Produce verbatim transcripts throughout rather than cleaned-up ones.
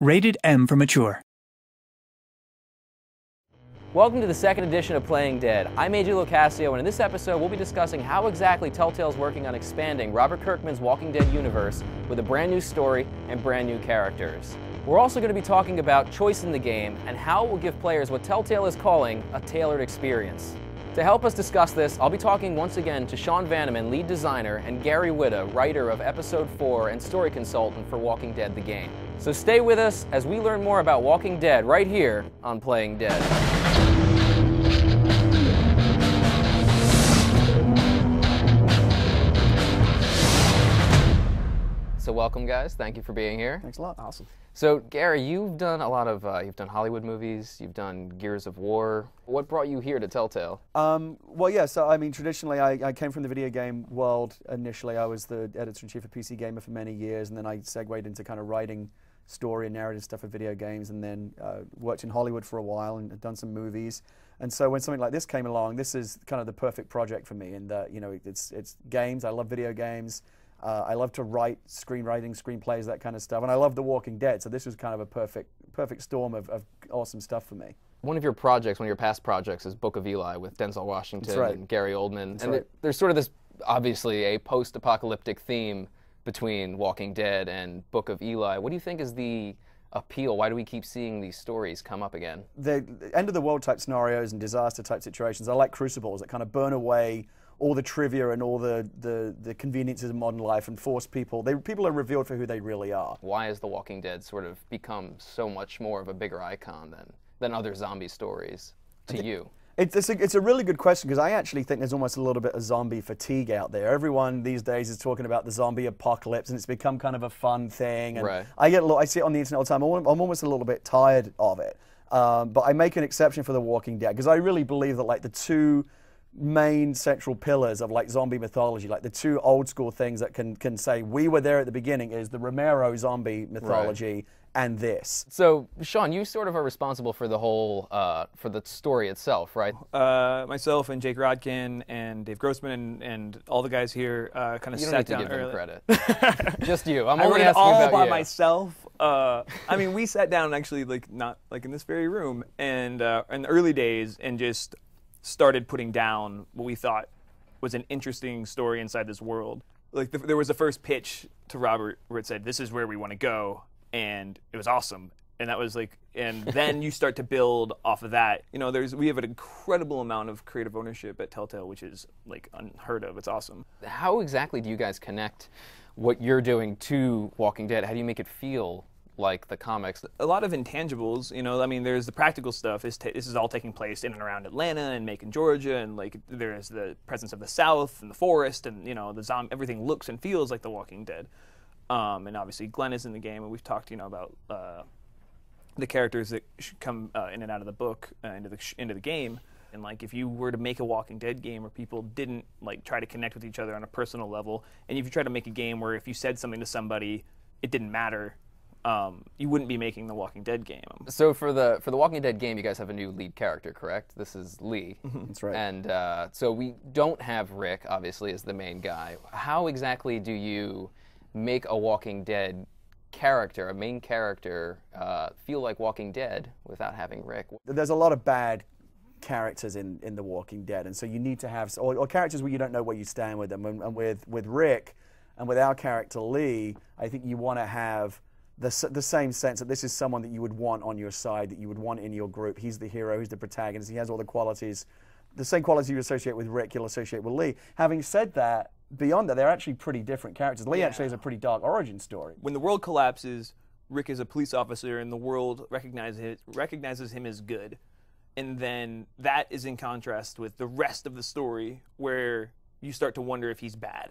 Rated M for Mature. Welcome to the second edition of Playing Dead. I'm A J Locascio, and in this episode we'll be discussing how exactly Telltale's working on expanding Robert Kirkman's Walking Dead universe with a brand new story and brand new characters. We're also going to be talking about choice in the game and how it will give players what Telltale is calling a tailored experience. To help us discuss this, I'll be talking once again to Sean Vanaman, lead designer, and Gary Whitta, writer of Episode four and story consultant for Walking Dead the Game. So stay with us as we learn more about Walking Dead right here on Playing Dead. So welcome, guys. Thank you for being here. Thanks a lot. Awesome. So Gary, you've done a lot of uh, you've done Hollywood movies. You've done Gears of War. What brought you here to Telltale? Um, well, yeah. So I mean, traditionally, I, I came from the video game world. Initially, I was the editor-in-chief of P C Gamer for many years, and then I segued into kind of writing story and narrative stuff for video games, and then uh, worked in Hollywood for a while and had done some movies. And so when something like this came along, this is kind of the perfect project for me. And you know, it's it's games. I love video games. Uh, I love to write screenwriting, screenplays, that kind of stuff, and I love The Walking Dead, so this was kind of a perfect perfect storm of, of awesome stuff for me. One of your projects, one of your past projects, is Book of Eli with Denzel Washington right. and Gary Oldman. That's and right. there's sort of this, obviously, a post-apocalyptic theme between Walking Dead and Book of Eli. What do you think is the appeal? Why do we keep seeing these stories come up again? The end-of-the-world type scenarios and disaster-type situations, I like crucibles that kind of burn away all the trivia and all the, the, the conveniences of modern life and force people, they, people are revealed for who they really are. Why has The Walking Dead sort of become so much more of a bigger icon than, than other zombie stories to you? It's, it's, a, it's a really good question, because I actually think there's almost a little bit of zombie fatigue out there. Everyone these days is talking about the zombie apocalypse, and it's become kind of a fun thing. And right. I, get a little, I see it on the internet all the time. I'm almost a little bit tired of it. Um, but I make an exception for The Walking Dead, because I really believe that like the two main central pillars of like zombie mythology, like the two old school things that can can say we were there at the beginning, is the Romero zombie mythology right. and this. So Sean, you sort of are responsible for the whole uh, for the story itself, right? Uh, myself and Jake Rodkin and Dave Grossman and, and all the guys here uh, kind of sat down. You don't need to give them credit. Just you. I'm only asking about you. I wrote it all by myself. Uh, I mean, we sat down actually like not like in this very room and uh, in the early days and just started putting down what we thought was an interesting story inside this world. Like the, there was the first pitch to Robert where it said, "This is where we want to go," and it was awesome. And that was like, and then you start to build off of that. You know, there's we have an incredible amount of creative ownership at Telltale, which is like unheard of. It's awesome. How exactly do you guys connect what you're doing to Walking Dead? How do you make it feel like the comics? A lot of intangibles, you know, I mean, there's the practical stuff. This, this is all taking place in and around Atlanta and Macon, Georgia, and, like, there's the presence of the South and the forest and, you know, the zombie, everything looks and feels like The Walking Dead. Um, and obviously Glenn is in the game, and we've talked, you know, about uh, the characters that should come uh, in and out of the book, uh, into, the sh into the game. And, like, if you were to make a Walking Dead game where people didn't, like, try to connect with each other on a personal level, and if you try to make a game where if you said something to somebody, it didn't matter, Um, you wouldn't be making the Walking Dead game. So for the for the Walking Dead game, you guys have a new lead character, correct? This is Lee. Mm-hmm. That's right. And uh, so we don't have Rick, obviously, as the main guy. How exactly do you make a Walking Dead character, a main character, uh, feel like Walking Dead without having Rick? There's a lot of bad characters in, in The Walking Dead, and so you need to have, or, or characters where you don't know where you stand with them. And, and with, with Rick and with our character Lee, I think you want to have The, the same sense that this is someone that you would want on your side, that you would want in your group. He's the hero, he's the protagonist, he has all the qualities. The same qualities you associate with Rick, you'll associate with Lee. Having said that, beyond that, they're actually pretty different characters. Lee yeah. actually has a pretty dark origin story. When the world collapses, Rick is a police officer and the world recognizes, recognizes him as good. And then that is in contrast with the rest of the story where you start to wonder if he's bad.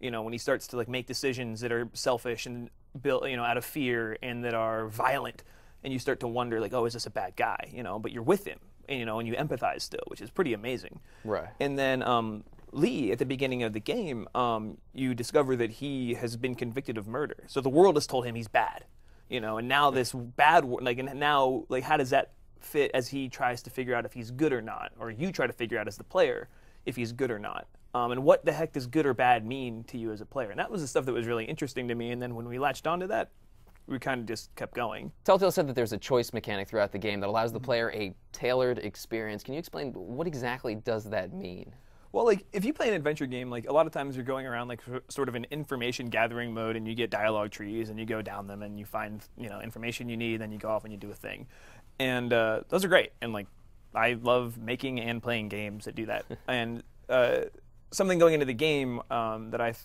You know, when he starts to like make decisions that are selfish and built, you know, out of fear and that are violent, and you start to wonder like, oh, is this a bad guy? You know, but you're with him, and, you know, and you empathize still, which is pretty amazing. Right. And then um, Lee, at the beginning of the game, um, you discover that he has been convicted of murder. So the world has told him he's bad, you know, and now this bad, like, and now, like, how does that fit as he tries to figure out if he's good or not, or you try to figure out as the player if he's good or not? Um, and what the heck does good or bad mean to you as a player? And that was the stuff that was really interesting to me. And then when we latched onto that, we kind of just kept going. Telltale said that there's a choice mechanic throughout the game that allows the player a tailored experience. Can you explain what exactly does that mean? Well, like, if you play an adventure game, like, a lot of times you're going around, like, sort of an information gathering mode, and you get dialogue trees, and you go down them, and you find, you know, information you need, and then you go off and you do a thing. And uh, those are great. And, like, I love making and playing games that do that. And uh, something going into the game um, that I th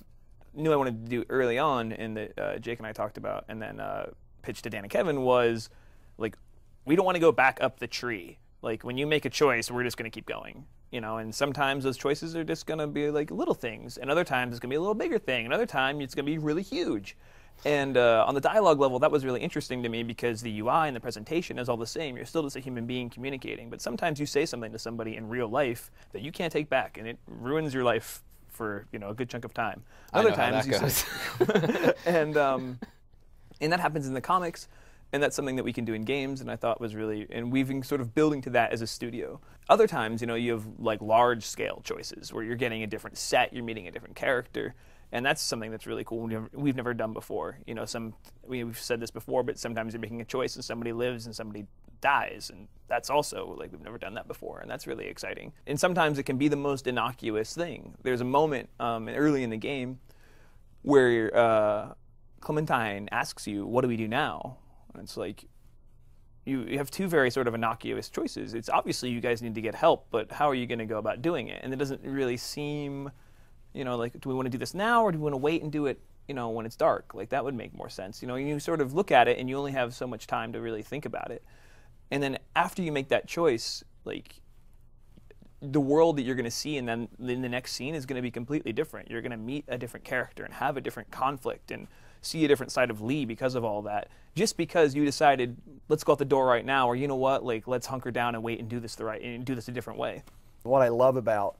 knew I wanted to do early on, and that uh, Jake and I talked about, and then uh, pitched to Dan and Kevin, was, like, we don't want to go back up the tree. Like, when you make a choice, we're just going to keep going. You know, and sometimes those choices are just going to be like little things, and other times it's going to be a little bigger thing, and other times it's going to be really huge. And uh, on the dialogue level, that was really interesting to me, because the U I and the presentation is all the same. You're still just a human being communicating, but sometimes you say something to somebody in real life that you can't take back, and it ruins your life for, you know, a good chunk of time. Other times you say, and um, and that happens in the comics. And that's something that we can do in games, and I thought was really, and we've been sort of building to that as a studio. Other times, you know, you have like large scale choices where you're getting a different set, you're meeting a different character, and that's something that's really cool. We've never done before. You know, some, we've said this before, but sometimes you're making a choice and somebody lives and somebody dies, and that's also, like, we've never done that before, and that's really exciting. And sometimes it can be the most innocuous thing. There's a moment um, early in the game where uh, Clementine asks you, "What do we do now?" And it's like, you, you have two very sort of innocuous choices. It's obviously you guys need to get help, but how are you going to go about doing it? And it doesn't really seem, you know, like, do we want to do this now, or do we want to wait and do it, you know, when it's dark? Like, that would make more sense. You know, you sort of look at it, and you only have so much time to really think about it. And then after you make that choice, like, the world that you're going to see and then in the next scene is going to be completely different. You're going to meet a different character and have a different conflict and see a different side of Lee because of all that. Just because you decided, let's go out the door right now, or, you know what, like, let's hunker down and wait and do this the right and do this a different way. What I love about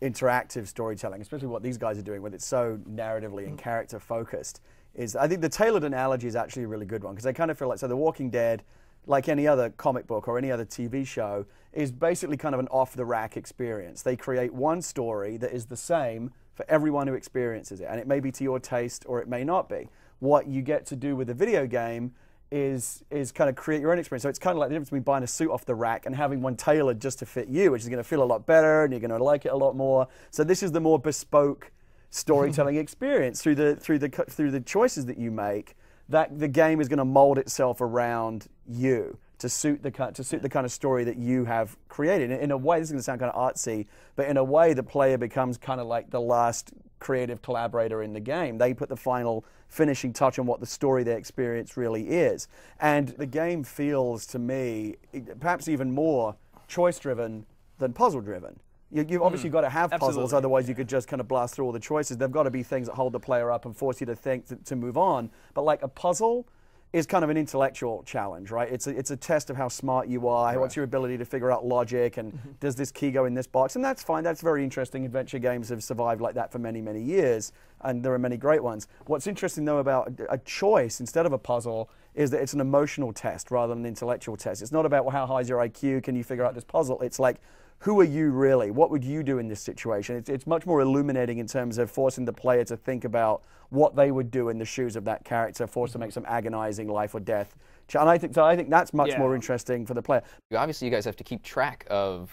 interactive storytelling, especially what these guys are doing when it's so narratively and character focused, is I think the tailored analogy is actually a really good one, because I kind of feel like, so The Walking Dead, like any other comic book or any other T V show, is basically kind of an off-the-rack experience. They create one story that is the same for everyone who experiences it, and it may be to your taste or it may not be. What you get to do with a video game is is kind of create your own experience. So it's kind of like the difference between buying a suit off the rack and having one tailored just to fit you, which is going to feel a lot better and you're going to like it a lot more. So this is the more bespoke storytelling experience through the through the through the choices that you make. That the game is going to mold itself around you to suit the to suit the kind of story that you have created. In a way, this is going to sound kind of artsy, but in a way, the player becomes kind of like the last creative collaborator in the game. They put the final finishing touch on what the story they experience really is, and the game feels to me perhaps even more choice-driven than puzzle-driven. You, you've obviously mm, got to have absolutely. puzzles, otherwise you could just kind of blast through all the choices. There've got to be things that hold the player up and force you to think, to, to move on. But like a puzzle is kind of an intellectual challenge, right? It's a, it's a test of how smart you are, right. What's your ability to figure out logic, and mm-hmm. does this key go in this box? And that's fine, that's very interesting. Adventure games have survived like that for many, many years, and there are many great ones. What's interesting though about a choice instead of a puzzle is that it's an emotional test rather than an intellectual test. It's not about, well, how high is your I Q, can you figure out this puzzle? It's like, who are you really? What would you do in this situation? It's, it's much more illuminating in terms of forcing the player to think about what they would do in the shoes of that character, forced to make some agonizing life or death. And I think, so I think that's much yeah. more interesting for the player. Obviously, you guys have to keep track of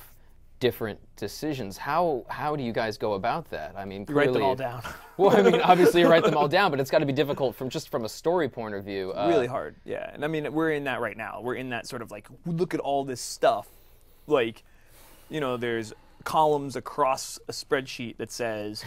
different decisions. How how do you guys go about that? I mean, clearly, you write them all down. Well, I mean, obviously you write them all down, but it's got to be difficult from just from a story point of view. Uh, really hard, yeah. And I mean, we're in that right now. We're in that sort of like, look at all this stuff, like. You know, there's columns across a spreadsheet that says,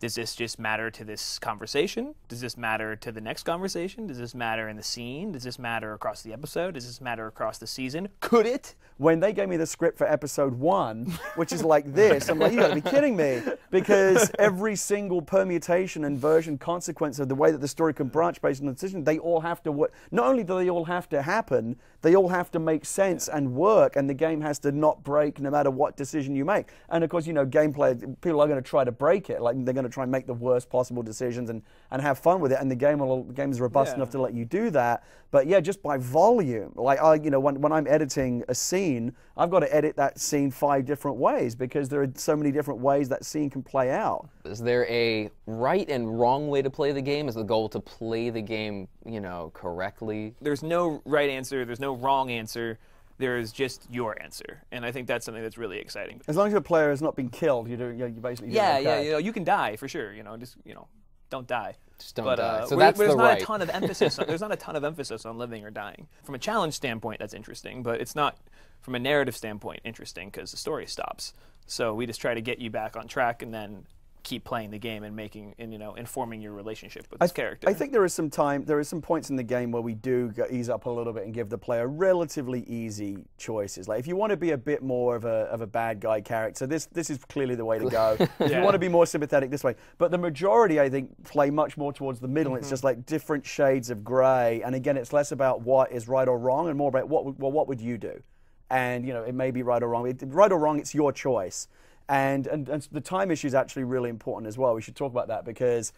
does this just matter to this conversation? Does this matter to the next conversation? Does this matter in the scene? Does this matter across the episode? Does this matter across the season? Could it? When they gave me the script for episode one, which is like this, I'm like, you gotta be kidding me. Because every single permutation and version consequence of the way that the story can branch based on the decision, they all have to work. Not only do they all have to happen, they all have to make sense and work, and the game has to not break no matter what decision you make. And of course, you know, gameplay, people are going to try to break it. Like, they're going to try and make the worst possible decisions and, and have fun with it. And the game will, the game's robust yeah. enough to let you do that. But yeah, just by volume. Like, I, you know, when, when I'm editing a scene, I've got to edit that scene five different ways because there are so many different ways that scene can play out. Is there a right and wrong way to play the game? Is the goal to play the game, you know, correctly? There's no right answer. There's no wrong answer. There is just your answer, and I think that's something that's really exciting. As long as the player has not been killed, you do, you basically yeah, yeah, you know, you can die for sure. You know, just you know, don't die. Just don't but, die. Uh, so that's the right. There's not a ton of emphasis. on, there's not a ton of emphasis on living or dying. From a challenge standpoint, that's interesting, but it's not from a narrative standpoint interesting because the story stops. So we just try to get you back on track, and then keep playing the game and making and you know informing your relationship with this character. I think there is some time, there is some points in the game where we do go, ease up a little bit and give the player relatively easy choices. Like if you want to be a bit more of a of a bad guy character, this this is clearly the way to go. yeah. If you want to be more sympathetic, this way. But the majority, I think, play much more towards the middle. Mm-hmm. It's just like different shades of gray. And again, it's less about what is right or wrong and more about what well what would you do, and you know it may be right or wrong. It, right or wrong, it's your choice. And, and, and the time issue is actually really important as well. We should talk about that because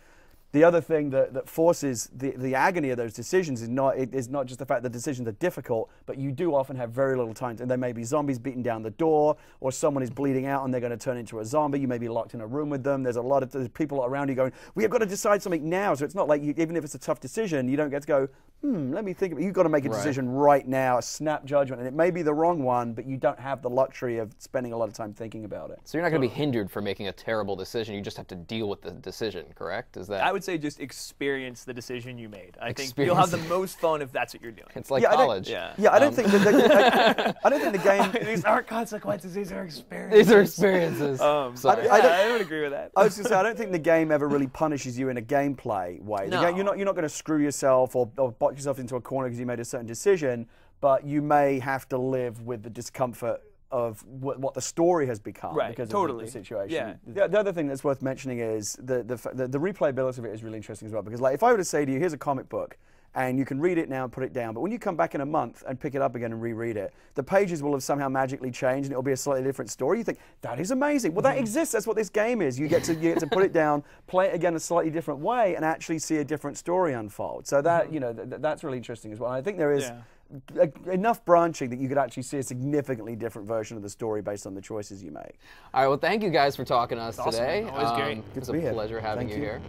the other thing that, that forces the, the agony of those decisions is not, it is not just the fact that decisions are difficult, but you do often have very little time. And there may be zombies beating down the door, or someone is bleeding out and they're going to turn into a zombie. You may be locked in a room with them. There's a lot of there's people around you going, we have got to decide something now. So it's not like, you, even if it's a tough decision, you don't get to go, hmm, let me think about it. You've got to make a right. decision right now, a snap judgment. And it may be the wrong one, but you don't have the luxury of spending a lot of time thinking about it. So you're not going to be hindered from making a terrible decision. You just have to deal with the decision, correct? Is that? I would say just experience the decision you made. I experience. think you'll have the most fun if that's what you're doing. It's like yeah, college. I yeah. yeah, I don't um. think that the, I, I don't think the game. These aren't consequences. These are experiences. These are experiences. Um, Sorry. I, I, don't, I don't agree with that. I was going to say I don't think the game ever really punishes you in a gameplay way. No. The game, you're not you're not going to screw yourself or, or box yourself into a corner because you made a certain decision, but you may have to live with the discomfort of what the story has become right, because totally. of the situation. Yeah. The, the other thing that's worth mentioning is the, the the replayability of it is really interesting as well, because like if I were to say to you, here's a comic book, and you can read it now and put it down, but when you come back in a month and pick it up again and reread it, the pages will have somehow magically changed and it'll be a slightly different story. You think, that is amazing. Well, that exists. That's what this game is. You get to, you get to put it down, play it again a slightly different way, and actually see a different story unfold. So that, you know, th that's really interesting as well. And I think there is... Yeah. enough branching that you could actually see a significantly different version of the story based on the choices you make. All right, well, thank you guys for talking to us awesome. today. Always um, great. It was a pleasure having you, you here.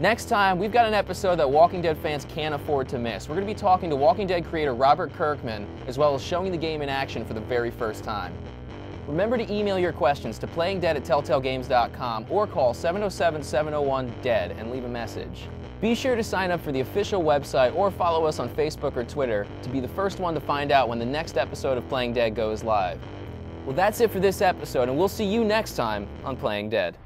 Next time, we've got an episode that Walking Dead fans can't afford to miss. We're going to be talking to Walking Dead creator Robert Kirkman, as well as showing the game in action for the very first time. Remember to email your questions to playing dead at telltale games dot com or call seven oh seven, seven oh one, D E A D and leave a message. Be sure to sign up for the official website or follow us on Facebook or Twitter to be the first one to find out when the next episode of Playing Dead goes live. Well, that's it for this episode, and we'll see you next time on Playing Dead.